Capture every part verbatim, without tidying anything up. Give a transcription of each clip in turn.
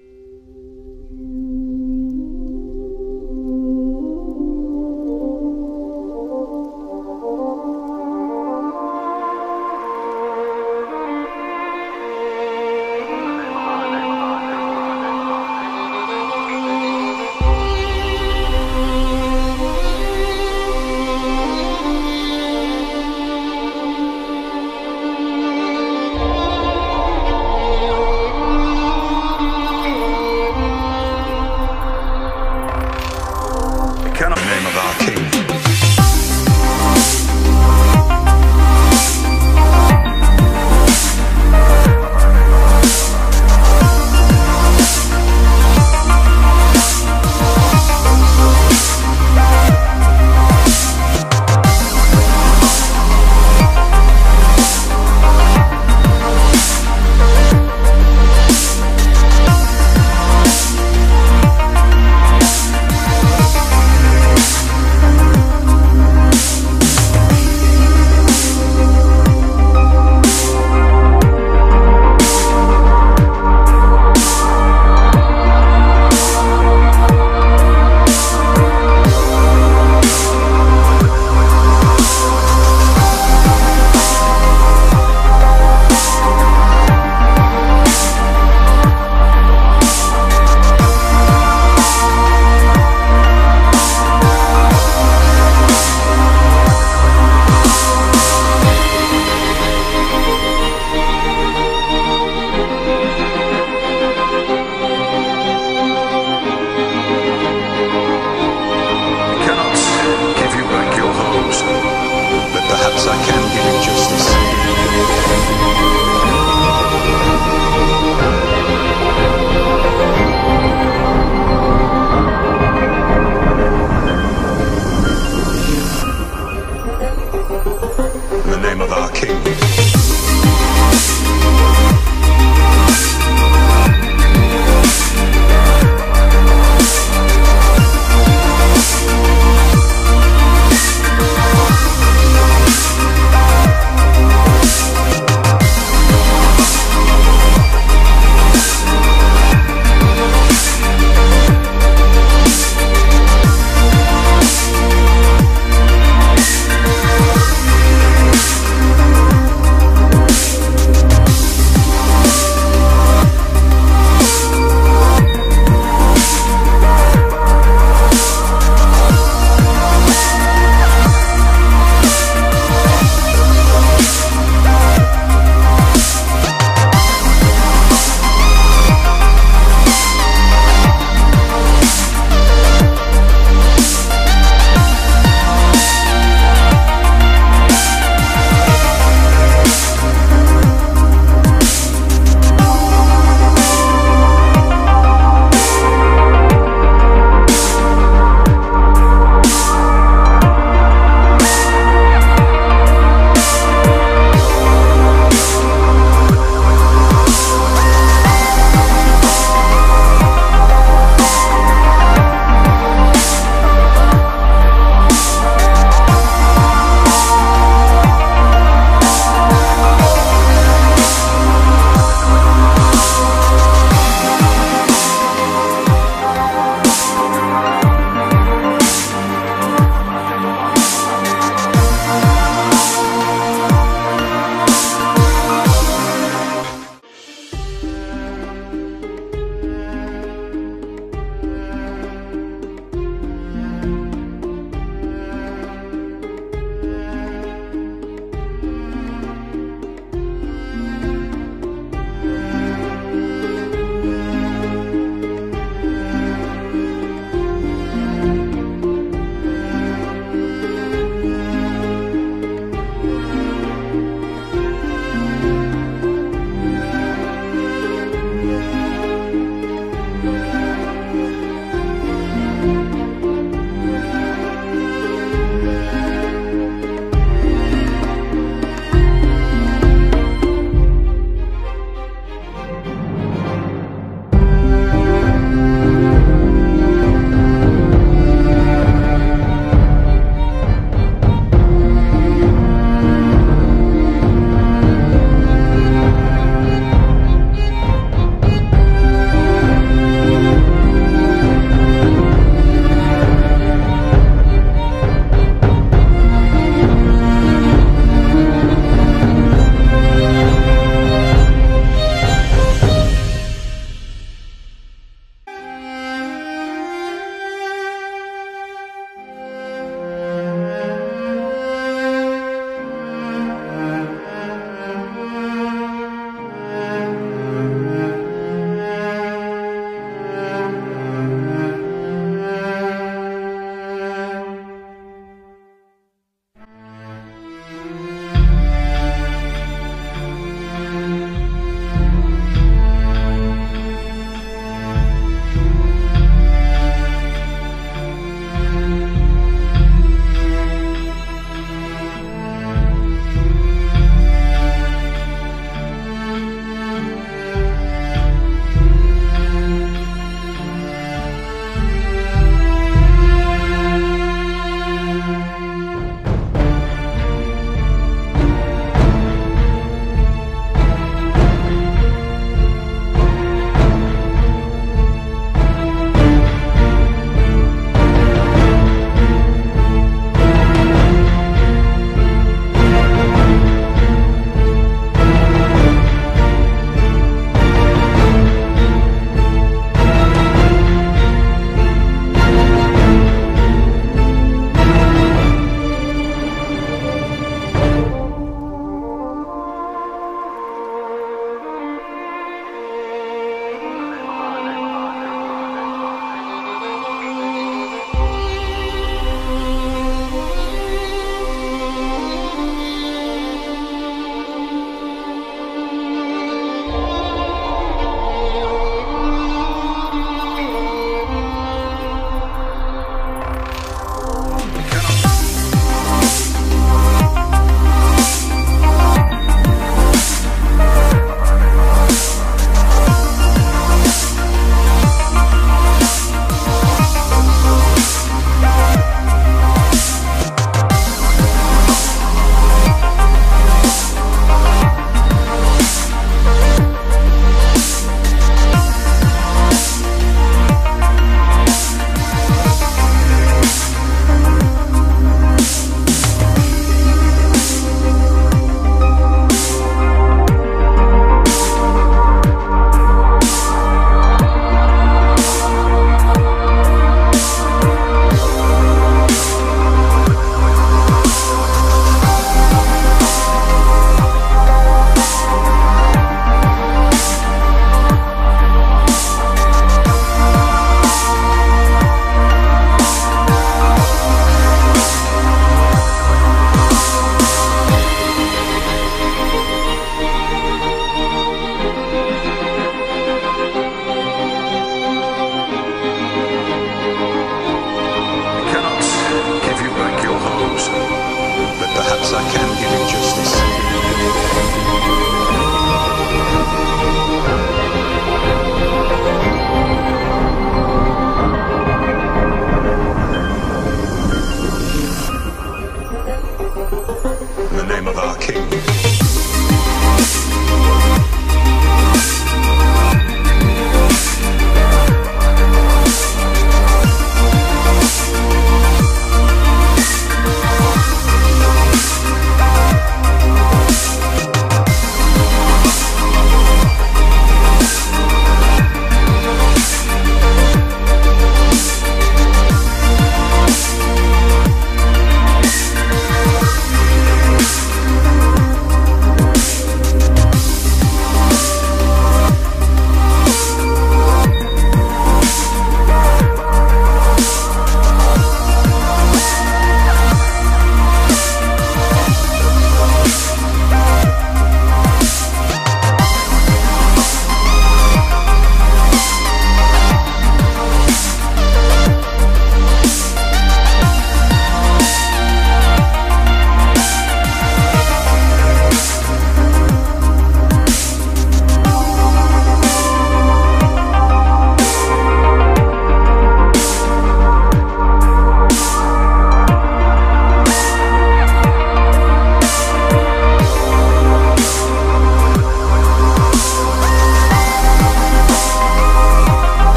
Oh,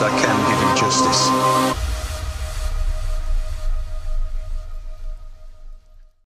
I can give him justice.